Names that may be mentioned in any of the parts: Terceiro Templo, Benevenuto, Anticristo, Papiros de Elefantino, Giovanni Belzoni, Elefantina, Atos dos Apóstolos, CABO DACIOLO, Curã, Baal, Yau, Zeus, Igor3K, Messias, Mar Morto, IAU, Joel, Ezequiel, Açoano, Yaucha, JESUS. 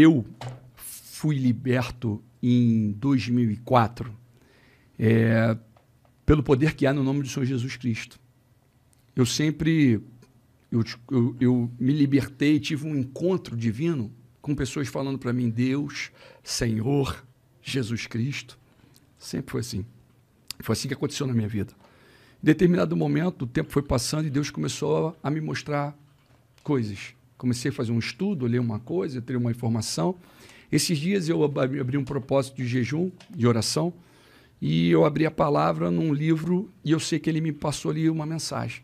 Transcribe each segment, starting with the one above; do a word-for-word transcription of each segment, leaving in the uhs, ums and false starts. eu fui liberto em dois mil e quatro, é, pelo poder que há no nome do Senhor Jesus Cristo. Eu sempre, eu, eu, eu me libertei, tive um encontro divino com pessoas falando para mim, Deus, Senhor, Jesus Cristo. Sempre foi assim. Foi assim que aconteceu na minha vida. Em determinado momento, o tempo foi passando e Deus começou a me mostrar coisas. Comecei a fazer um estudo, ler uma coisa, ter uma informação. Esses dias eu abri um propósito de jejum, de oração, e eu abri a palavra num livro e eu sei que ele me passou ali uma mensagem.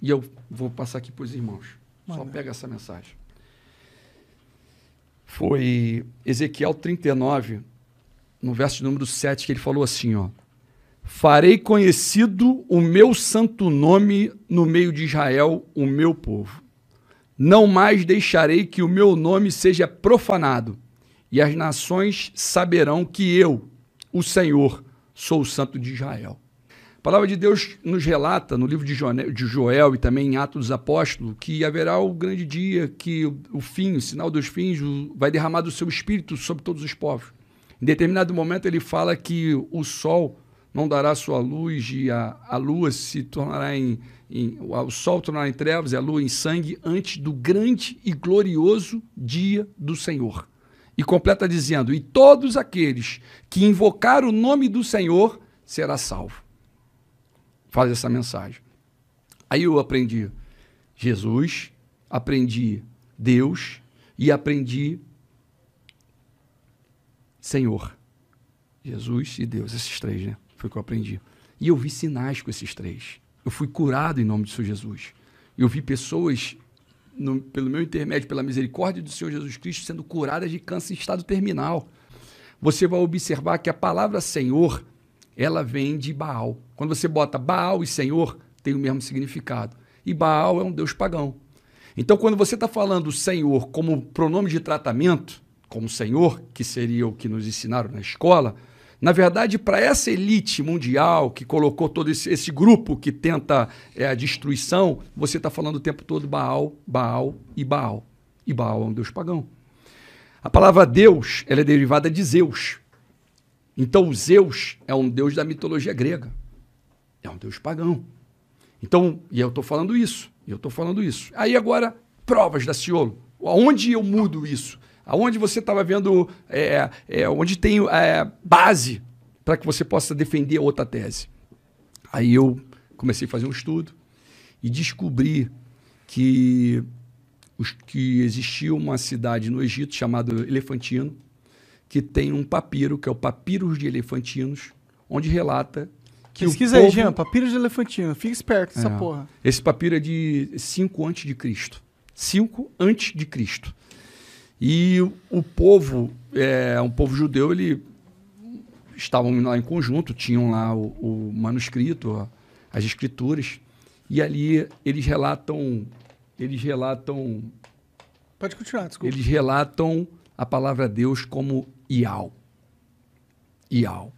E eu vou passar aqui para os irmãos. Mano. Só pega essa mensagem. Foi Ezequiel trinta e nove, no verso número sete, que ele falou assim, ó. Farei conhecido o meu santo nome no meio de Israel, o meu povo. Não mais deixarei que o meu nome seja profanado, e as nações saberão que eu, o Senhor, sou o Santo de Israel. A palavra de Deus nos relata, no livro de Joel e também em Atos dos Apóstolos, que haverá o grande dia que o fim, o sinal dos fins, vai derramar do seu espírito sobre todos os povos. Em determinado momento ele fala que o sol não dará sua luz e a, a lua se tornará em, em... O sol tornará em trevas e a lua em sangue antes do grande e glorioso dia do Senhor. E completa dizendo, e todos aqueles que invocar o nome do Senhor será salvo. Faz essa mensagem. Aí eu aprendi Jesus, aprendi Deus e aprendi Senhor. Jesus e Deus, esses três, né? Foi o que eu aprendi. E eu vi sinais com esses três. Eu fui curado em nome do Senhor Jesus. Eu vi pessoas, no, pelo meu intermédio, pela misericórdia do Senhor Jesus Cristo, sendo curadas de câncer em estado terminal. Você vai observar que a palavra Senhor, ela vem de Baal. Quando você bota Baal e Senhor, tem o mesmo significado. E Baal é um deus pagão. Então, quando você está falando Senhor como pronome de tratamento, como Senhor, que seria o que nos ensinaram na escola... Na verdade, para essa elite mundial que colocou todo esse, esse grupo que tenta é, a destruição, você está falando o tempo todo Baal, Baal e Baal. E Baal é um deus pagão. A palavra Deus, ela é derivada de Zeus. Então, Zeus é um deus da mitologia grega. É um deus pagão. Então, e eu estou falando isso, eu estou falando isso. Aí agora, provas da Ciolo. Aonde eu mudo isso? Aonde você estava vendo, é, é, onde tem é, base para que você possa defender outra tese. Aí eu comecei a fazer um estudo e descobri que, que existia uma cidade no Egito chamada Elefantino, que tem um papiro, que é o Papiros de Elefantinos, onde relata que Pesquisa o povo... aí, Jean, Papiros de Elefantino, fica esperto nessa é, porra. Esse papiro é de cinco antes de Cristo cinco antes de Cristo E o povo, é, um povo judeu, ele, estavam lá em conjunto, tinham lá o, o manuscrito, ó, as escrituras, e ali eles relatam, eles relatam... Pode continuar, desculpa. Eles relatam a palavra Deus como Yau. Yau.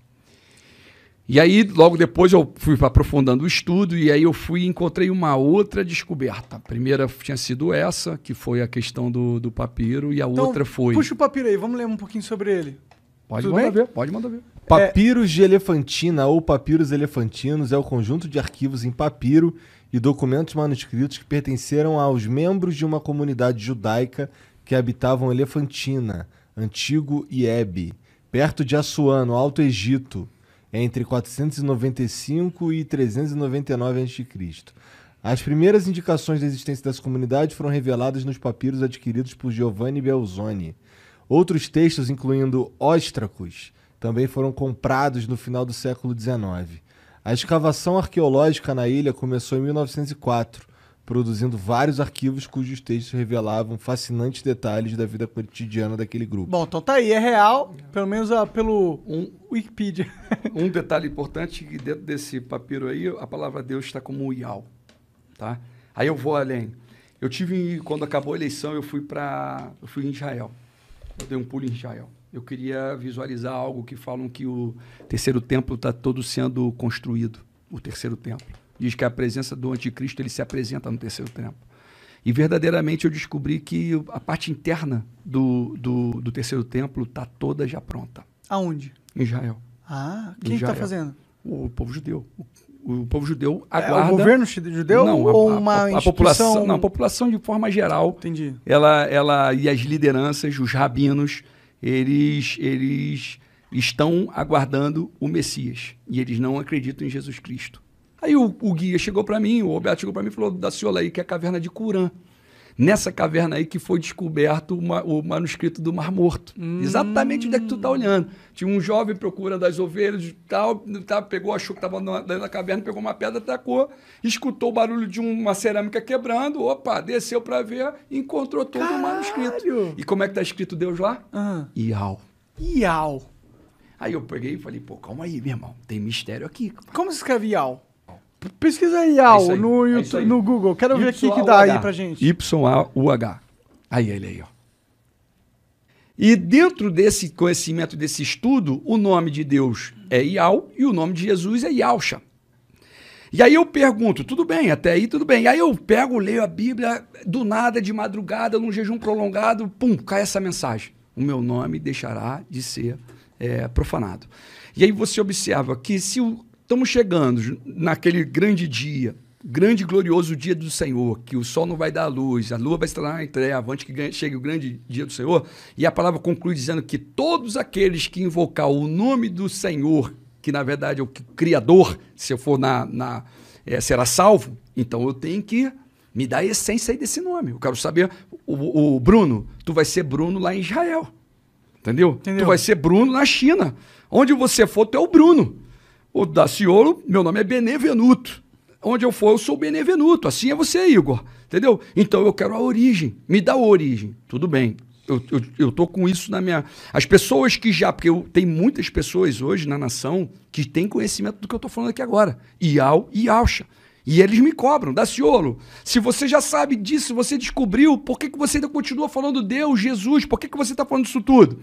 E aí, logo depois, eu fui aprofundando o estudo e aí eu fui e encontrei uma outra descoberta. A primeira tinha sido essa, que foi a questão do, do papiro, e a então, outra foi... Puxa o papiro aí, vamos ler um pouquinho sobre ele. Pode Tudo mandar bem? ver, pode mandar ver. Papiros é... de Elefantina ou Papiros Elefantinos é o conjunto de arquivos em papiro e documentos manuscritos que pertenceram aos membros de uma comunidade judaica que habitavam Elefantina, antigo Iebe, perto de Açoano, Alto Egito, entre quatrocentos e noventa e cinco e trezentos e noventa e nove antes de Cristo As primeiras indicações da existência dessa comunidade foram reveladas nos papiros adquiridos por Giovanni Belzoni. Outros textos, incluindo Óstracos, também foram comprados no final do século dezenove A escavação arqueológica na ilha começou em mil novecentos e quatro produzindo vários arquivos cujos textos revelavam fascinantes detalhes da vida cotidiana daquele grupo. Bom, então tá aí, é real, pelo menos uh, pelo um, Wikipedia. Um detalhe importante, que dentro desse papiro aí, a palavra Deus está como Yau, tá? Aí eu vou além. Eu tive, quando acabou a eleição, eu fui para, eu fui em Israel. Eu dei um pulo em Israel. Eu queria visualizar algo que falam que o Terceiro Templo está todo sendo construído, o Terceiro Templo. Diz que a presença do anticristo, ele se apresenta no terceiro templo. E verdadeiramente eu descobri que a parte interna do, do, do Terceiro Templo está toda já pronta. Aonde? Em Israel. Ah, quem está fazendo? O povo judeu. O, o povo judeu aguarda... É, o governo judeu não, ou a, a, uma a, a instituição... População, não, a população de forma geral. Entendi. Ela, ela, e as lideranças, os rabinos, eles, eles estão aguardando o Messias. E eles não acreditam em Jesus Cristo. Aí o, o guia chegou para mim, o Roberto chegou para mim e falou, da senhora aí, que é a caverna de Curã. Nessa caverna aí que foi descoberto uma, o manuscrito do Mar Morto. Hum. Exatamente onde é que tu tá olhando. Tinha um jovem procura das ovelhas e tal, tá, pegou, achou que tava dentro da caverna, pegou uma pedra, tacou, escutou o barulho de uma cerâmica quebrando, opa, desceu para ver, encontrou todo Caralho. o manuscrito. E como é que tá escrito Deus lá? Uhum. Yau. Yau. Aí eu peguei e falei, pô, calma aí, meu irmão, tem mistério aqui. Como se escreve Yau? Pesquisa Yau é no, YouTube, é no Google. Quero ver aqui que dá aí pra gente. Y A U H. Aí ele aí, ó. E dentro desse conhecimento, desse estudo, o nome de Deus é Yau e o nome de Jesus é Yaucha. E aí eu pergunto, tudo bem, até aí tudo bem. E aí eu pego, leio a Bíblia, do nada, de madrugada, num jejum prolongado, pum, cai essa mensagem. O meu nome deixará de ser é, profanado. E aí você observa que se o estamos chegando naquele grande dia, grande e glorioso dia do Senhor, que o sol não vai dar a luz, a lua vai estar em treva, antes que chegue o grande dia do Senhor. E a palavra conclui dizendo que todos aqueles que invocar o nome do Senhor, que na verdade é o Criador, se eu for na, na é, será salvo, então eu tenho que me dar a essência aí desse nome. Eu quero saber, o, o Bruno, tu vai ser Bruno lá em Israel, entendeu? Entendeu? Tu vai ser Bruno na China, onde você for, tu é o Bruno. O Daciolo, meu nome é Benevenuto. Onde eu for, eu sou Benevenuto. Assim é você, Igor. Entendeu? Então eu quero a origem. Me dá a origem. Tudo bem. Eu, eu, eu tô com isso na minha... As pessoas que já... Porque eu, tem muitas pessoas hoje na nação que têm conhecimento do que eu tô falando aqui agora. Iau e Yaucha. E eles me cobram. Daciolo, se você já sabe disso, você descobriu, por que, que você ainda continua falando Deus, Jesus? Por que, que você tá falando isso tudo?